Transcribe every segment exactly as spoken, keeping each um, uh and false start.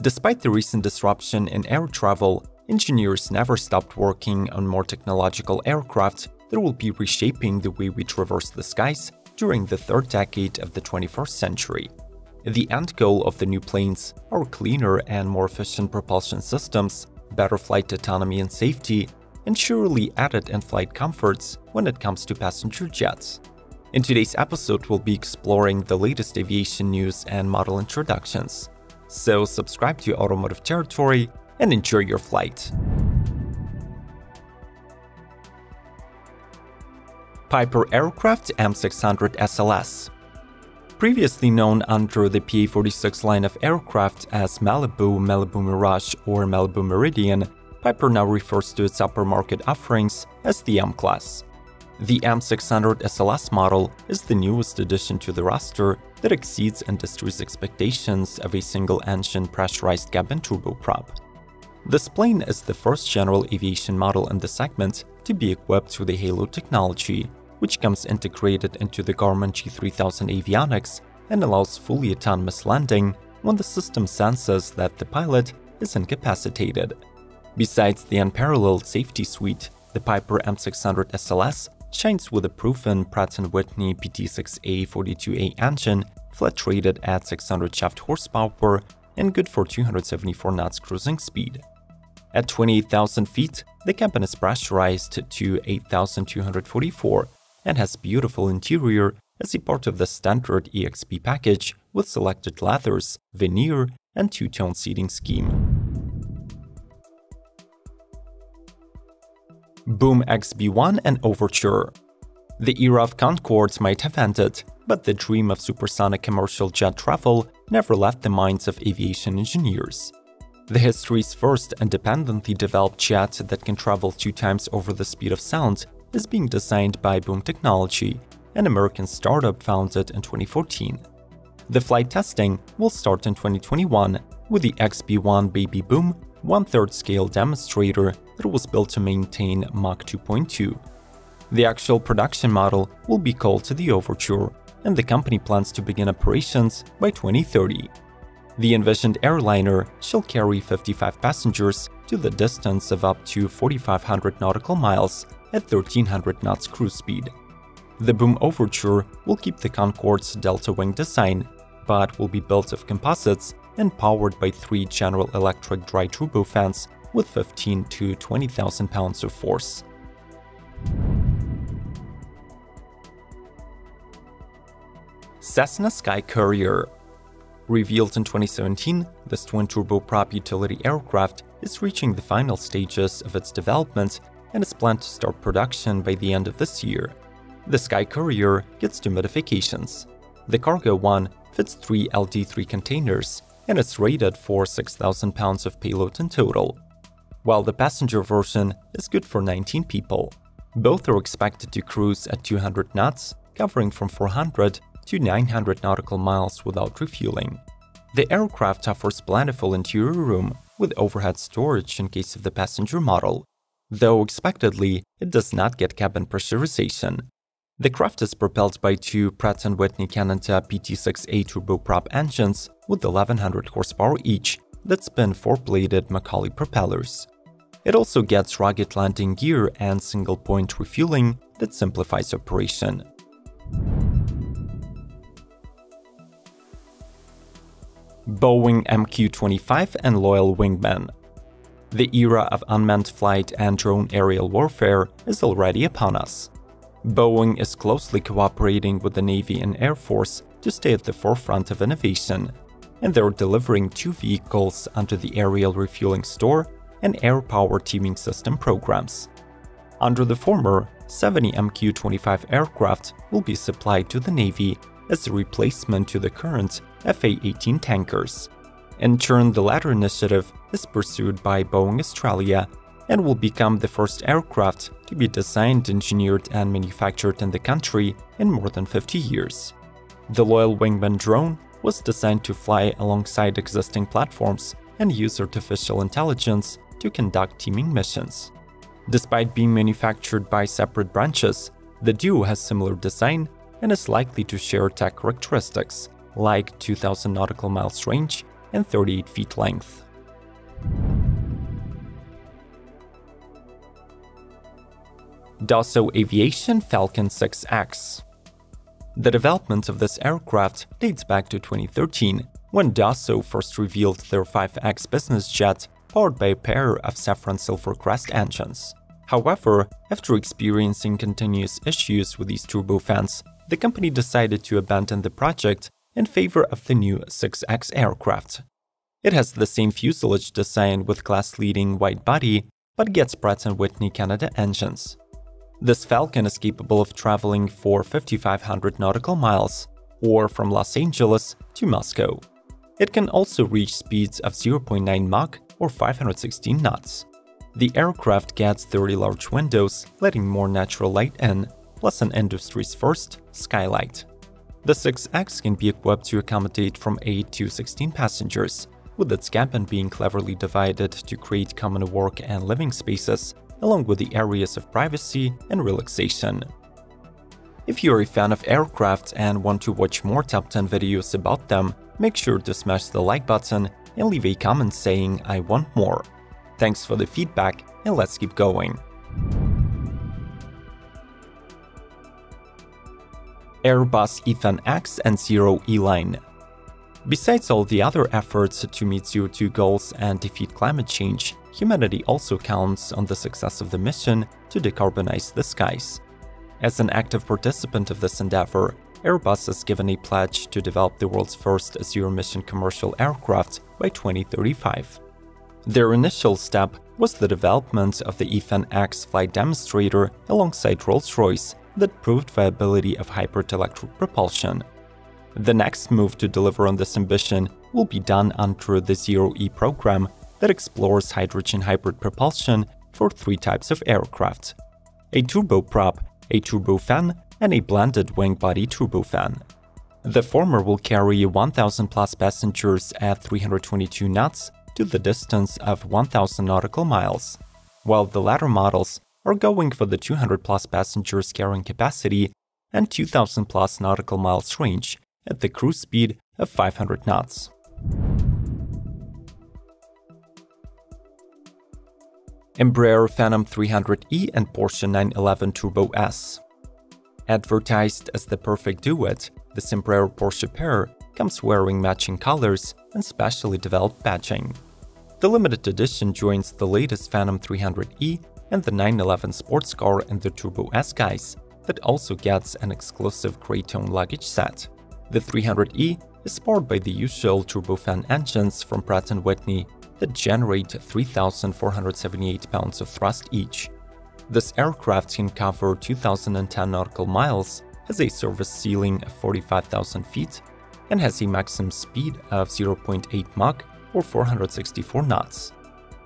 Despite the recent disruption in air travel, engineers never stopped working on more technological aircraft that will be reshaping the way we traverse the skies during the third decade of the twenty-first century. The end goal of the new planes are cleaner and more efficient propulsion systems, better flight autonomy and safety, and surely added in-flight comforts when it comes to passenger jets. In today's episode, we'll be exploring the latest aviation news and model introductions. So subscribe to Automotive Territory and enjoy your flight! Piper Aircraft M six hundred S L S. Previously known under the P A forty-six line of aircraft as Malibu, Malibu Mirage or Malibu Meridian, Piper now refers to its upper-market offerings as the M class. The M six hundred S L S model is the newest addition to the roster that exceeds industry's expectations of a single-engine pressurized cabin turboprop. This plane is the first general aviation model in the segment to be equipped with the HALO technology, which comes integrated into the Garmin G three thousand avionics and allows fully autonomous landing when the system senses that the pilot is incapacitated. Besides the unparalleled safety suite, the Piper M six hundred S L S shines with a proven Pratt and Whitney P T six A forty-two A engine, flat-rated at six hundred shaft horsepower and good for two hundred seventy-four knots cruising speed. At twenty-eight thousand feet, the cabin is pressurized to eight thousand two hundred forty-four and has beautiful interior as a part of the standard E X P package with selected leathers, veneer, and two-tone seating scheme. Boom X B one and Overture. The era of Concorde might have ended, but the dream of supersonic commercial jet travel never left the minds of aviation engineers. The history's first independently developed jet that can travel two times over the speed of sound is being designed by Boom Technology, an American startup founded in twenty fourteen. The flight testing will start in twenty twenty-one with the X B one Baby Boom one-third scale demonstrator that was built to maintain Mach two point two. The actual production model will be called the Overture, and the company plans to begin operations by twenty thirty. The envisioned airliner shall carry fifty-five passengers to the distance of up to forty-five hundred nautical miles at thirteen hundred knots cruise speed. The Boom Overture will keep the Concorde's delta wing design, but will be built of composites and powered by three General Electric dry turbofans with fifteen to twenty thousand pounds of force. Cessna SkyCourier. Revealed in twenty seventeen, this twin-turboprop utility aircraft is reaching the final stages of its development and is planned to start production by the end of this year. The SkyCourier gets two modifications. The cargo one fits three L D three containers and it's rated for six thousand pounds of payload in total, while the passenger version is good for nineteen people. Both are expected to cruise at two hundred knots, covering from four hundred to nine hundred nautical miles without refueling. The aircraft offers plentiful interior room with overhead storage in case of the passenger model, though expectedly it does not get cabin pressurization. The craft is propelled by two Pratt and Whitney Canada P T six A turboprop engines with eleven hundred horsepower each that spin four-bladed Macaulay propellers. It also gets rugged landing gear and single-point refueling that simplifies operation. Boeing M Q twenty-five and Loyal Wingman. The era of unmanned flight and drone aerial warfare is already upon us. Boeing is closely cooperating with the Navy and Air Force to stay at the forefront of innovation, and they're delivering two vehicles under the Aerial Refueling Store and Air Power Teaming System programs. Under the former, seventy M Q twenty-five aircraft will be supplied to the Navy as a replacement to the current F A eighteen tankers. In turn, the latter initiative is pursued by Boeing Australia and will become the first aircraft to be designed, engineered, and manufactured in the country in more than fifty years. The Loyal Wingman drone was designed to fly alongside existing platforms and use artificial intelligence to conduct teaming missions. Despite being manufactured by separate branches, the duo has similar design and is likely to share tech characteristics, like two thousand nautical miles range and thirty-eight feet length. Dassault Aviation Falcon six X. The development of this aircraft dates back to twenty thirteen, when Dassault first revealed their five X business jet powered by a pair of Safran Silvercrest engines. However, after experiencing continuous issues with these turbofans, the company decided to abandon the project in favor of the new six X aircraft. It has the same fuselage design with class-leading wide body, but gets Pratt and Whitney Canada engines. This Falcon is capable of traveling for fifty-five hundred nautical miles, or from Los Angeles to Moscow. It can also reach speeds of zero point nine Mach or five hundred sixteen knots. The aircraft gets thirty large windows, letting more natural light in, plus an industry's first skylight. The six X can be equipped to accommodate from eight to sixteen passengers, with its cabin being cleverly divided to create common work and living spaces, along with the areas of privacy and relaxation. If you're a fan of aircraft and want to watch more top ten videos about them, make sure to smash the like button and leave a comment saying I want more. Thanks for the feedback and let's keep going. Airbus EFAN-X and Zero E-Line. Besides all the other efforts to meet C O two goals and defeat climate change, humanity also counts on the success of the mission to decarbonize the skies. As an active participant of this endeavor, Airbus has given a pledge to develop the world's first zero-emission commercial aircraft by twenty thirty-five. Their initial step was the development of the EFAN-X flight demonstrator alongside Rolls-Royce that proved viability of hybrid electric propulsion. The next move to deliver on this ambition will be done under the Zero E program that explores hydrogen hybrid propulsion for three types of aircraft: a turboprop, a turbofan, and a blended wing body turbofan. The former will carry one thousand plus passengers at three hundred twenty-two knots to the distance of one thousand nautical miles, while the latter models are going for the two hundred plus passengers carrying capacity and two thousand plus nautical miles range, at the cruise speed of five hundred knots. Embraer Phenom three hundred E and Porsche nine eleven Turbo S. Advertised as the perfect duet, this Embraer-Porsche pair comes wearing matching colors and specially developed badging. The limited edition joins the latest Phenom three hundred E and the nine eleven sports car in the Turbo S guise that also gets an exclusive grey tone luggage set. The three hundred E is powered by the usual turbofan engines from Pratt and Whitney that generate three thousand four hundred seventy-eight pounds of thrust each. This aircraft can cover two thousand ten nautical miles, has a service ceiling of forty-five thousand feet, and has a maximum speed of zero point eight Mach or four hundred sixty-four knots.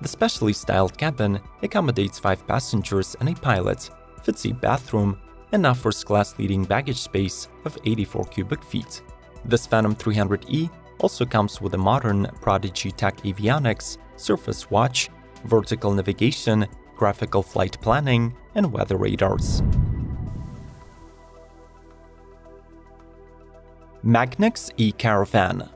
The specially styled cabin accommodates five passengers and a pilot, fits a bathroom, and offers class-leading baggage space of eighty-four cubic feet. This Phenom three hundred E also comes with a modern Prodigy Tech avionics, surface watch, vertical navigation, graphical flight planning, and weather radars. Magnix E-Caravan.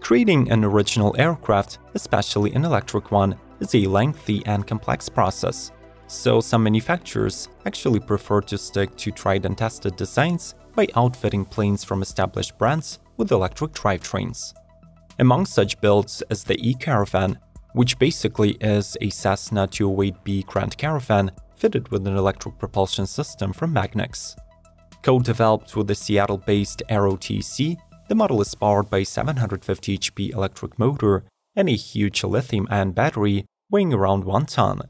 Creating an original aircraft, especially an electric one, is a lengthy and complex process. So some manufacturers actually prefer to stick to tried and tested designs by outfitting planes from established brands with electric drivetrains. Among such builds is the E-Caravan, which basically is a Cessna two oh eight B Grand Caravan fitted with an electric propulsion system from Magnix. Co-developed with the Seattle-based AeroTC, the model is powered by a seven hundred fifty horsepower electric motor and a huge lithium-ion battery weighing around one ton.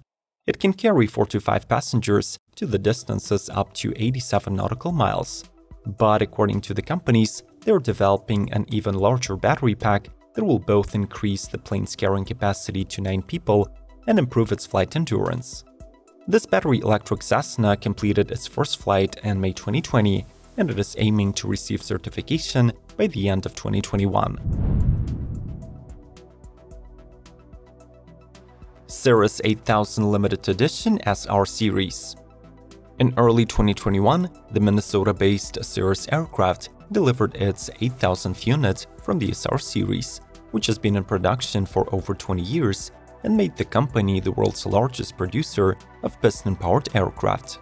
It can carry four to five passengers to the distances up to eighty-seven nautical miles. But according to the companies, they are developing an even larger battery pack that will both increase the plane's carrying capacity to nine people and improve its flight endurance. This battery electric Cessna completed its first flight in May twenty twenty, and it is aiming to receive certification by the end of twenty twenty-one. Cirrus eight thousand Limited Edition S R Series. In early twenty twenty-one, the Minnesota-based Cirrus aircraft delivered its eight thousandth unit from the S R Series, which has been in production for over twenty years and made the company the world's largest producer of piston-powered aircraft.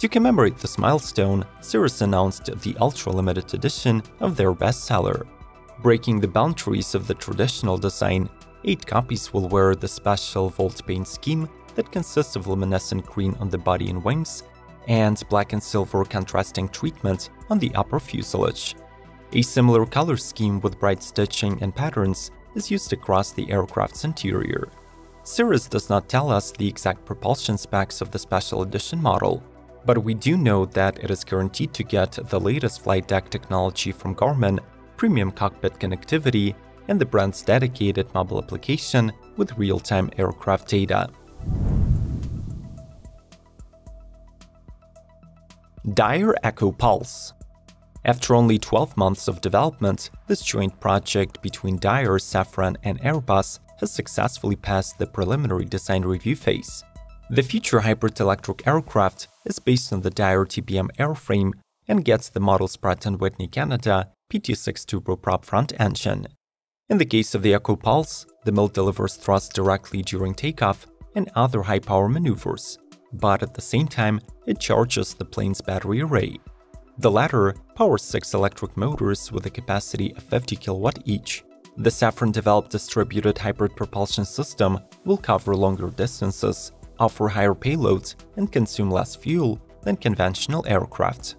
To commemorate this milestone, Cirrus announced the ultra-limited edition of their bestseller. Breaking the boundaries of the traditional design, eight copies will wear the special vault paint scheme that consists of luminescent green on the body and wings, and black and silver contrasting treatment on the upper fuselage. A similar color scheme with bright stitching and patterns is used across the aircraft's interior. Cirrus does not tell us the exact propulsion specs of the special edition model, but we do know that it is guaranteed to get the latest flight deck technology from Garmin, premium cockpit connectivity, and the brand's dedicated mobile application with real-time aircraft data. Dire Echo Pulse. After only twelve months of development, this joint project between Dire, Safran and Airbus has successfully passed the preliminary design review phase. The future hybrid electric aircraft is based on the Dire T B M airframe and gets the model's Pratt and Whitney Canada P T six turboprop front engine. In the case of the Echo Pulse, the mill delivers thrust directly during takeoff and other high-power maneuvers, but at the same time it charges the plane's battery array. The latter powers six electric motors with a capacity of fifty kilowatt each. The Safran-developed distributed hybrid propulsion system will cover longer distances, offer higher payloads, and consume less fuel than conventional aircraft.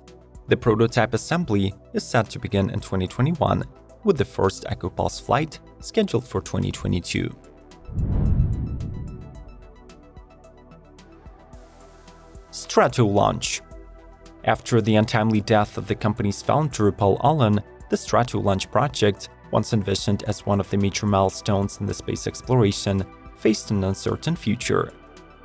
The prototype assembly is set to begin in twenty twenty-one, with the first Echo Pulse flight scheduled for twenty twenty-two. Stratolaunch. After the untimely death of the company's founder, Paul Allen, the Stratolaunch project, once envisioned as one of the major milestones in the space exploration, faced an uncertain future.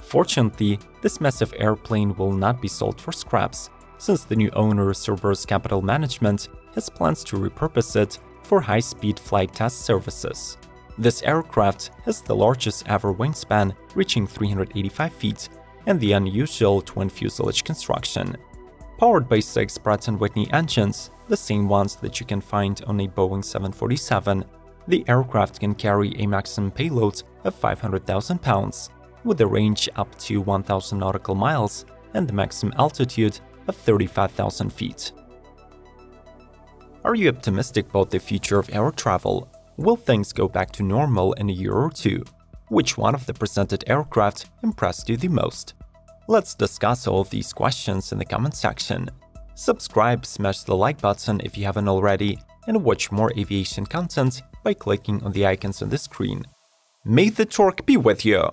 Fortunately, this massive airplane will not be sold for scraps, since the new owner, Cerberus Capital Management, has plans to repurpose it for high-speed flight test services. This aircraft has the largest ever wingspan, reaching three hundred eighty-five feet, and the unusual twin-fuselage construction. Powered by six Pratt and Whitney engines, the same ones that you can find on a Boeing seven forty-seven, the aircraft can carry a maximum payload of five hundred thousand pounds, with a range up to one thousand nautical miles and the maximum altitude of thirty-five thousand feet. Are you optimistic about the future of air travel? Will things go back to normal in a year or two? Which one of the presented aircraft impressed you the most? Let's discuss all of these questions in the comment section. Subscribe, smash the like button if you haven't already, and watch more aviation content by clicking on the icons on the screen. May the torque be with you!